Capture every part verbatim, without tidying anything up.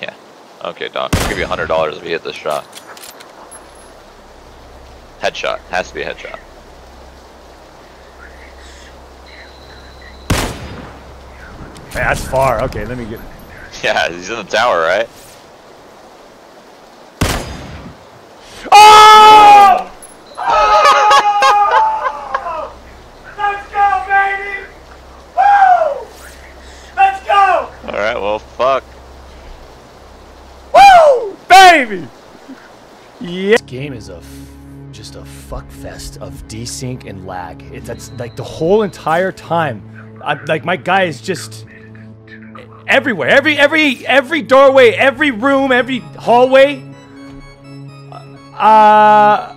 Yeah. Okay, Doc. I'll give you one hundred dollars if you hit this shot. Headshot. Has to be a headshot. Hey, that's far. Okay, let me get... Yeah, he's in the tower, right? Oh! Oh! Let's go, baby! Woo! Let's go! Alright, well, fuck. Woo! Baby! Yeah. This game is a... just a fuckfest of desync and lag. It, that's like the whole entire time. I, like my guy is just everywhere. Every every every doorway, every room, every hallway. Uh,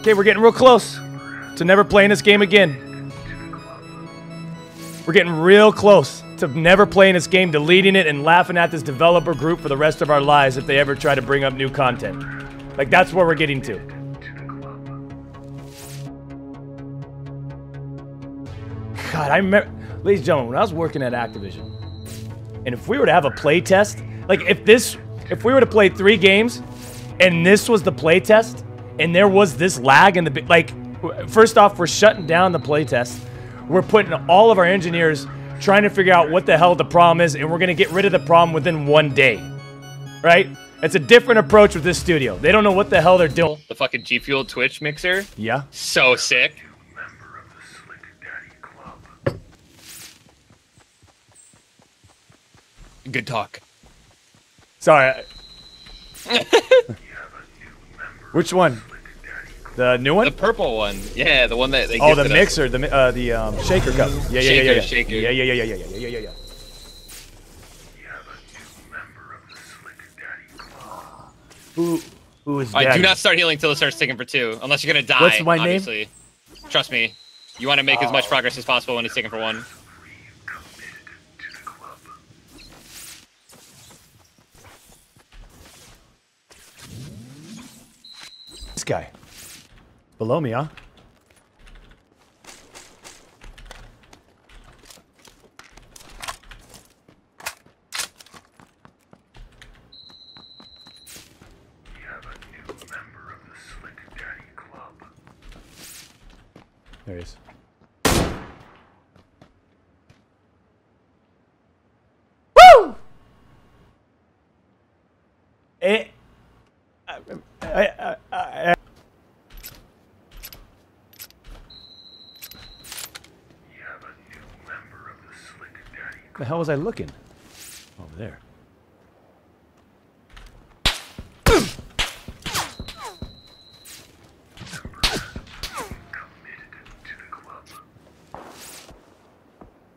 okay, we're getting real close to never playing this game again. We're getting real close to never playing this game, deleting it, and laughing at this developer group for the rest of our lives if they ever try to bring up new content. Like that's where we're getting to. God, I remember, ladies and gentlemen, when I was working at Activision, and if we were to have a play test, like if this, if we were to play three games, and this was the play test, and there was this lag in the, like, first off, we're shutting down the play test. We're putting all of our engineers trying to figure out what the hell the problem is, and we're gonna get rid of the problem within one day, right? It's a different approach with this studio. They don't know what the hell they're doing. The fucking G Fuel Twitch mixer? Yeah. So sick. Good talk. Sorry. Which one? The new one? The purple one. Yeah, the one that they Oh, the mixer, us. the uh, the um, shaker cup. Yeah, yeah, shaker, yeah, yeah. Shaker. Yeah, yeah, yeah, yeah, yeah, yeah, yeah, yeah. Who who is that? Right, do not start healing until it starts ticking for two, unless you're going to die. What's my obviously. name? Trust me. You want to make oh. as much progress as possible when it's ticking for one. Guy below me, huh? We have a new member of the Slick Daddy Club. There he is. Woo! It. I, I, I, I, I The hell was I looking? Over there.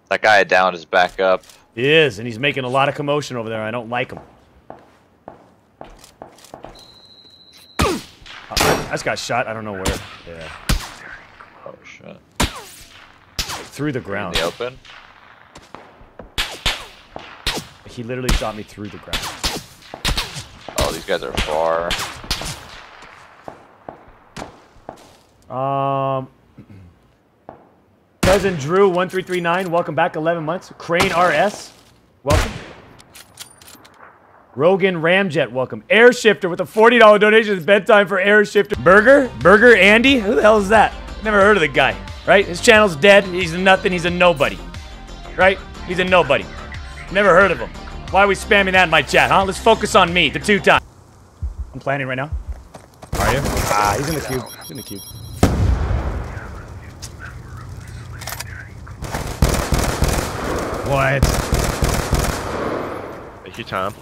That guy down is back up. He is, and he's making a lot of commotion over there. I don't like him. Oh, I just got shot. I don't know where. Yeah. Oh shit! Through the ground. In the open. He literally shot me through the ground. Oh, these guys are far. Um, Rezand Drew one three three nine, welcome back, eleven months. Crane R S, welcome. Rogan Ramjet, welcome. Airshifter with a forty dollar donation. It's bedtime for Airshifter. Burger? Burger Andy? Who the hell is that? Never heard of the guy, right? His channel's dead. He's a nothing. He's a nobody, right? He's a nobody. Never heard of him. Why are we spamming that in my chat, huh? Let's focus on me, the two times. I'm planning right now. Are you? Ah, he's in the cube. He's in the cube. What? Thank you, Tom.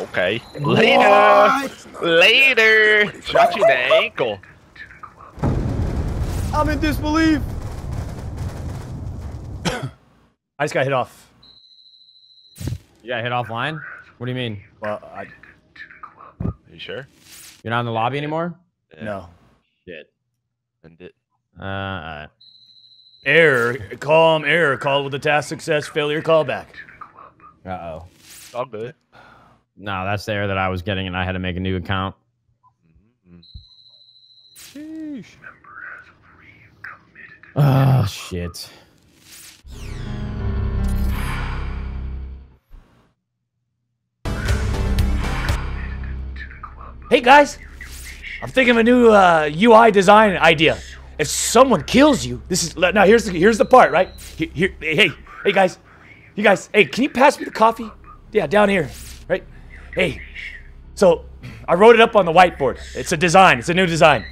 Okay. Later. What? Later. Shot you in the ankle. I'm in disbelief. I just got hit off. Yeah, hit offline? What do you mean? Well, I... Are you sure? You're not in the lobby anymore? Yeah. No. Shit. End it. Uh, alright. Error. Calm error. Call with a task success. Failure callback. Uh-oh. I'll do it. No, that's the error that I was getting and I had to make a new account. Mm-hmm. Sheesh. Oh, shit. Hey guys, I'm thinking of a new uh, U I design idea. If someone kills you, this is now. Here's the here's the part, right? Here, here, hey, hey guys, you guys, hey, can you pass me the coffee? Yeah, down here, right? Hey, so I wrote it up on the whiteboard. It's a design. It's a new design.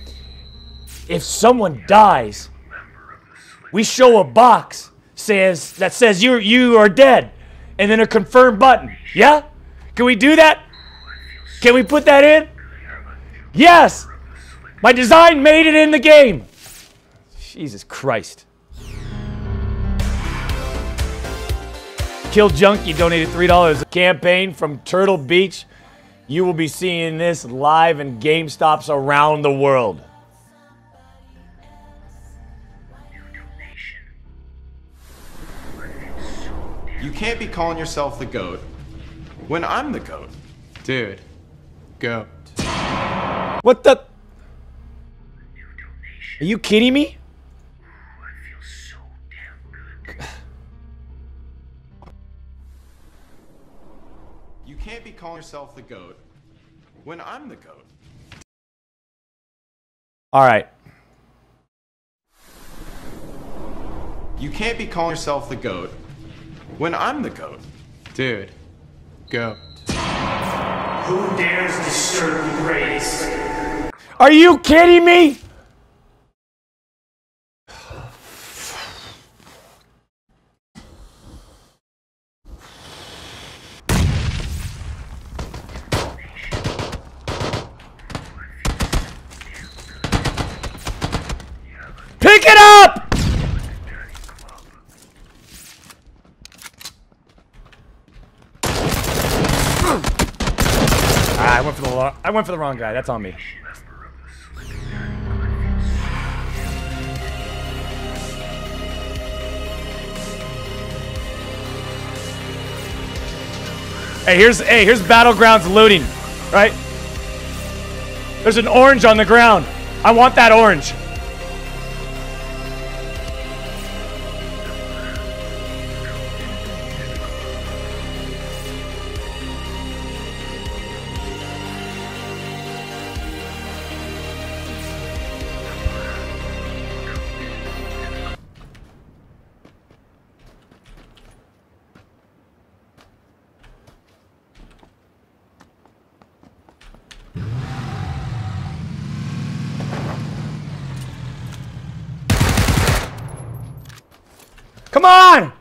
If someone dies, we show a box says that says you you are dead, and then a confirm button. Yeah? Can we do that? Can we put that in? Yes! My design made it in the game! Jesus Christ. Kill Junkie donated three dollars. A campaign from Turtle Beach. You will be seeing this live in GameStops around the world. You can't be calling yourself the GOAT when I'm the GOAT. Dude. Go. What the? Are you kidding me? You can't be calling yourself the GOAT when I'm the GOAT. All right. You can't be calling yourself the GOAT when I'm the GOAT. Dude. Go. Who dares disturb the grace? Are you kidding me? Pick it up! I went for the lo- I went for the wrong guy. That's on me. Hey, here's hey, here's Battlegrounds looting, right? There's an orange on the ground. I want that orange. Come on! I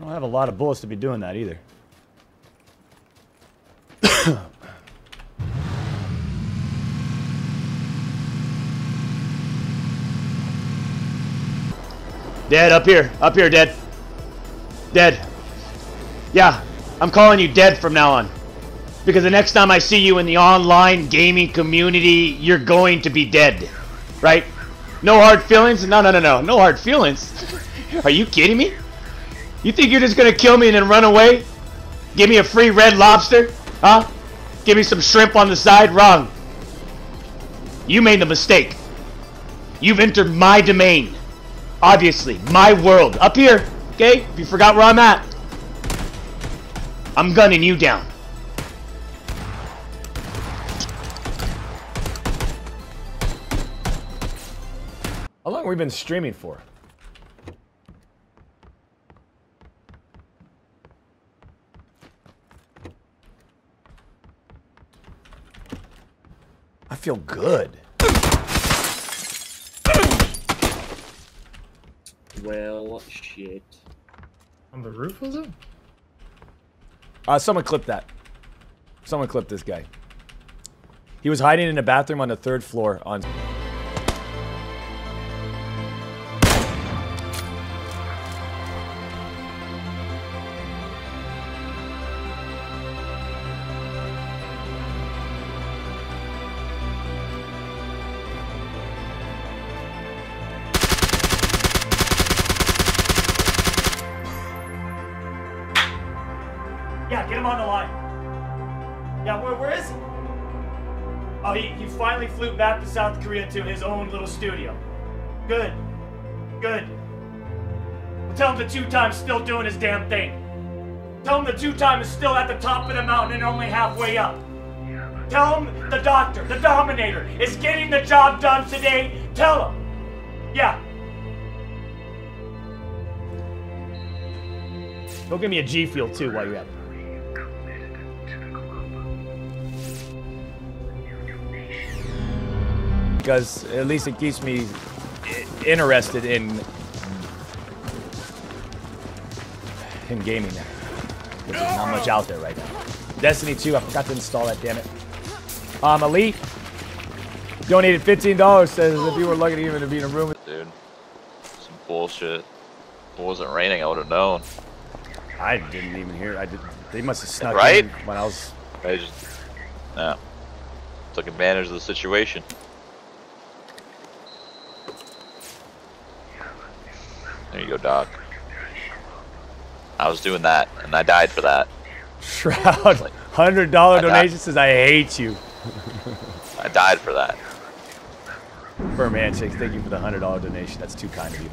don't have a lot of bullets to be doing that either. Dead, up here. Up here, dead. Dead. Yeah. I'm calling you dead from now on. Because the next time I see you in the online gaming community, you're going to be dead. Right? No hard feelings? No, no, no, no. No hard feelings? Are you kidding me? You think you're just going to kill me and then run away? Give me a free Red Lobster? Huh? Give me some shrimp on the side? Wrong. You made the mistake. You've entered my domain. Obviously. My world. Up here. Okay? If you forgot where I'm at. I'm gunning you down. How long have we been streaming for? I feel good. Well, shit. On the roof, was it? Uh, someone clipped that. Someone clipped this guy. He was hiding in a bathroom on the third floor on... Yeah, get him on the line. Yeah, where, where is he? Oh, he, he finally flew back to South Korea to his own little studio. Good. Good. Tell him the two-time's still doing his damn thing. Tell him the two-time is still at the top of the mountain and only halfway up. Tell him the doctor, the dominator, is getting the job done today. Tell him. Yeah. Go give me a G Fuel too while you're at it. Because at least it keeps me interested in in gaming. There's not much out there right now. Destiny two, I forgot to install that, damn it. Um, Elite donated fifteen dollars, says if you were lucky to even be in a room with. Dude, some bullshit. If it wasn't raining, I would have known. I didn't even hear it. I did. They must have snuck right? in when I was. I just, no. Took advantage of the situation. There you go, Doc. I was doing that, and I died for that. Shroud, hundred dollar donation says I hate you. I died for that. Firm handshakes. Thank you for the hundred dollar donation. That's too kind of you.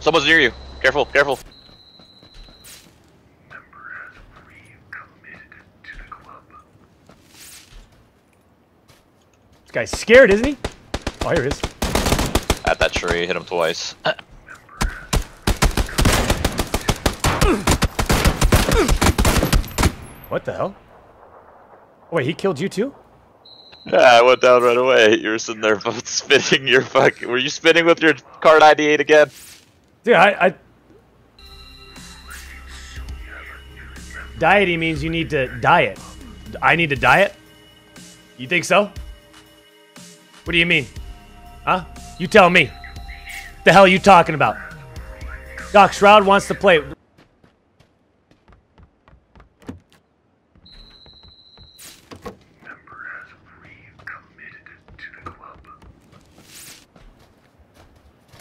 Someone's near you. Careful, careful. This guy's scared, isn't he? Oh, here he is. At that tree, hit him twice. What the hell? Oh, wait, he killed you too? Yeah, I went down right away. You were sitting there both spinning your fucking... Were you spinning with your card I D eight again? Dude, I... I... Dieting means you need to diet. I need to diet? You think so? What do you mean? Huh? You tell me. What the hell are you talking about? Doc, Shroud wants to play...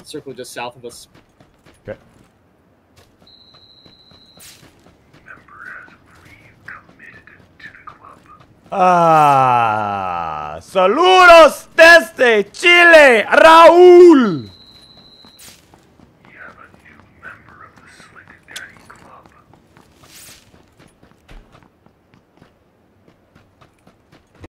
Circle just south of us. Okay. Ah, saludos desde Chile, Raúl.